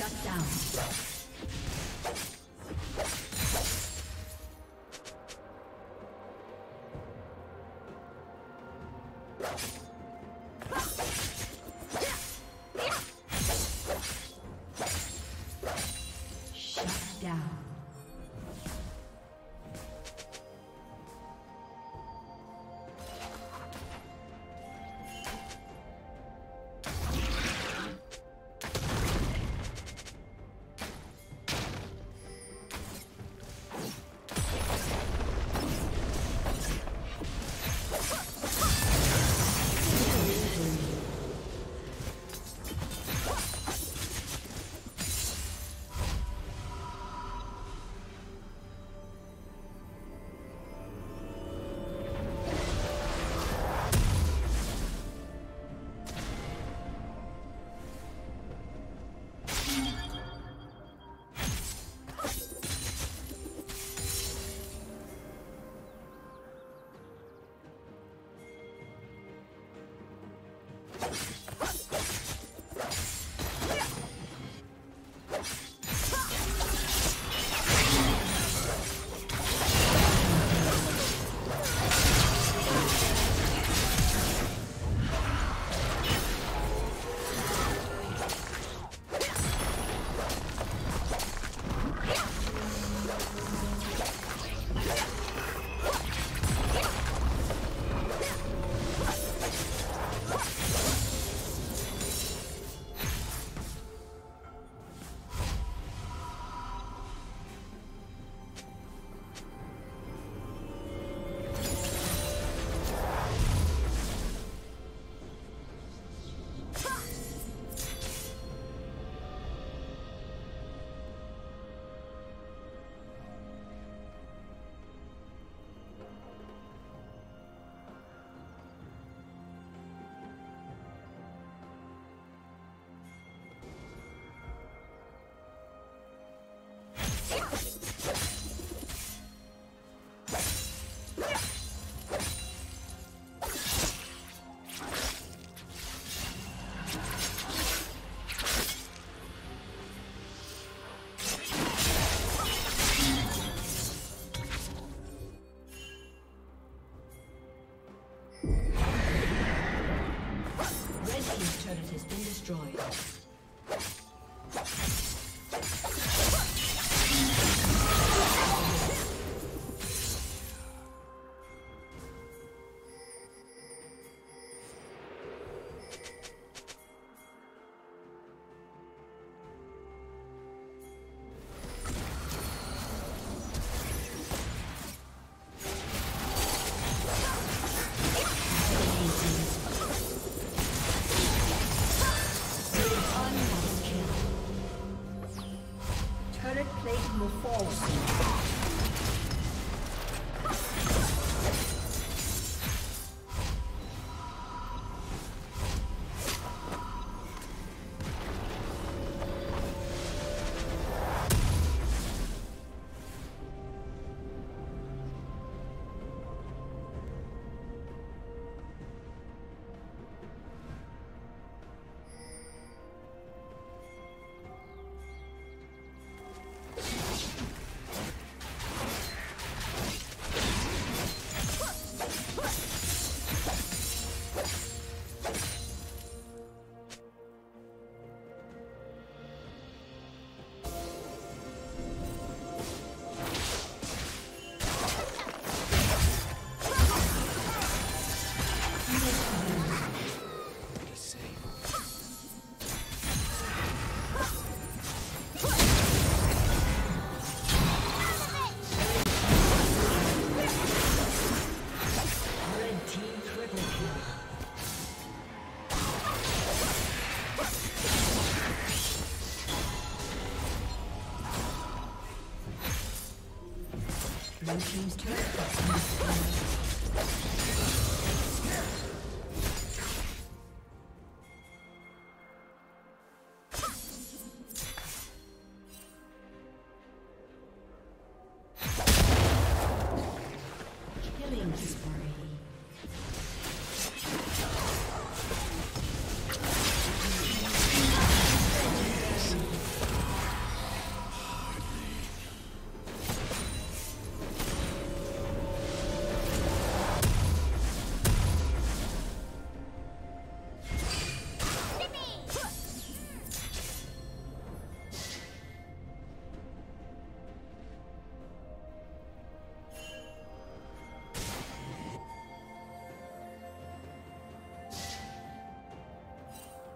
Shut down. Blue team's turret has been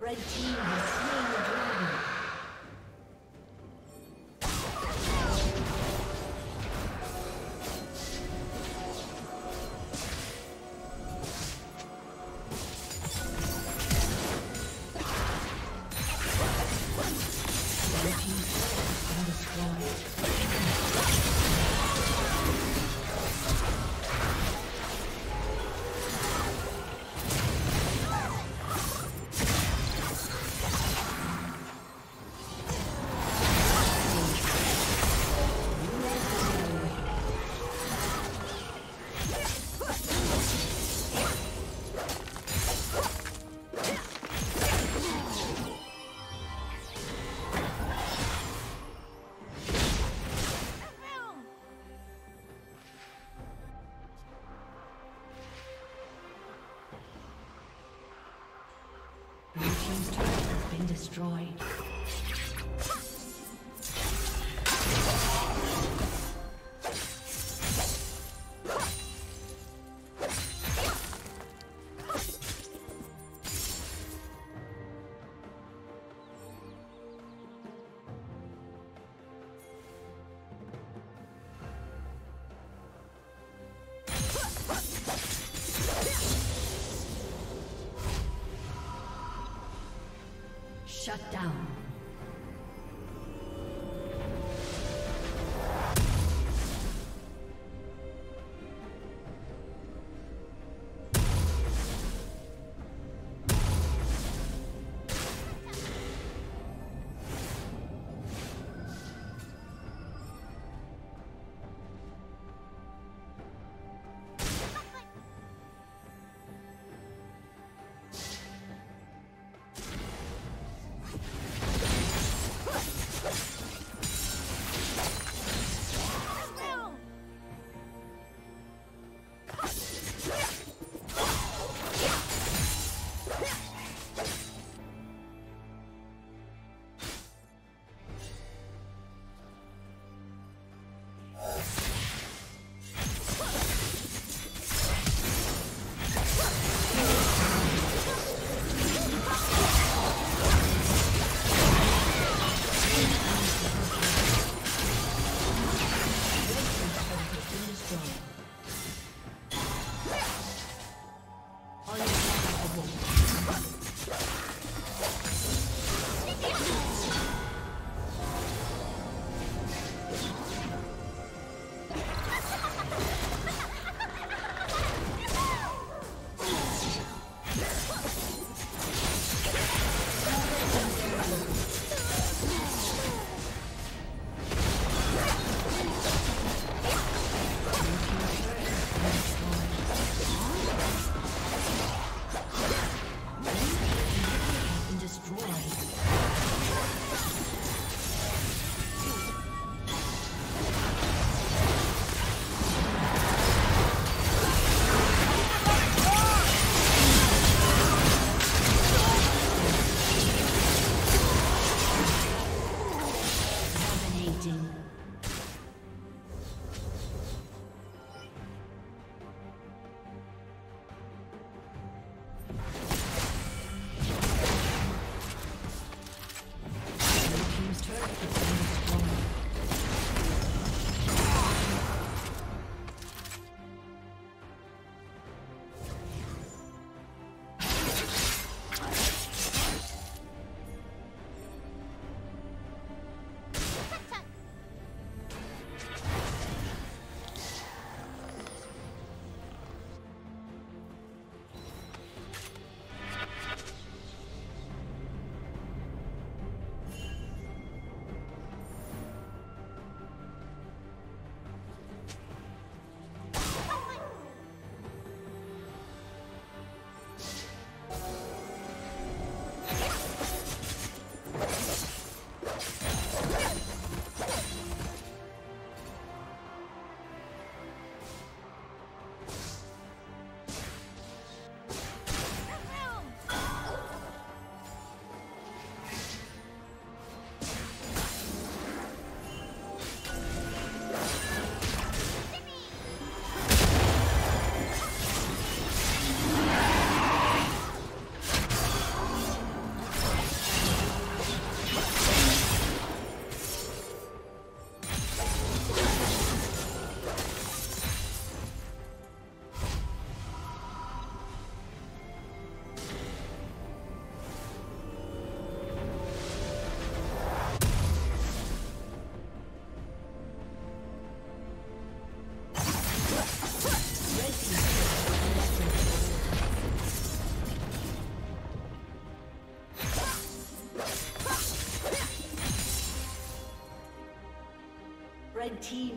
Red team has slain the dragon. Red team's turret has been destroyed. Destroyed. Shut down. Red team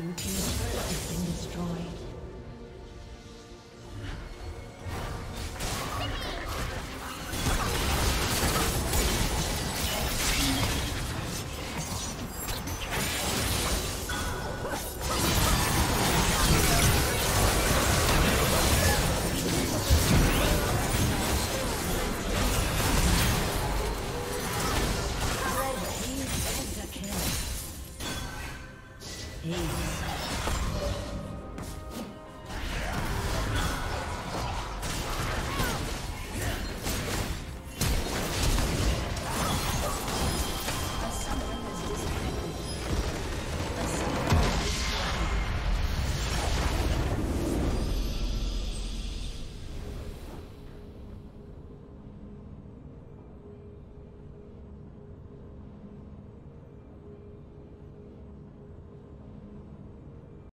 Blue team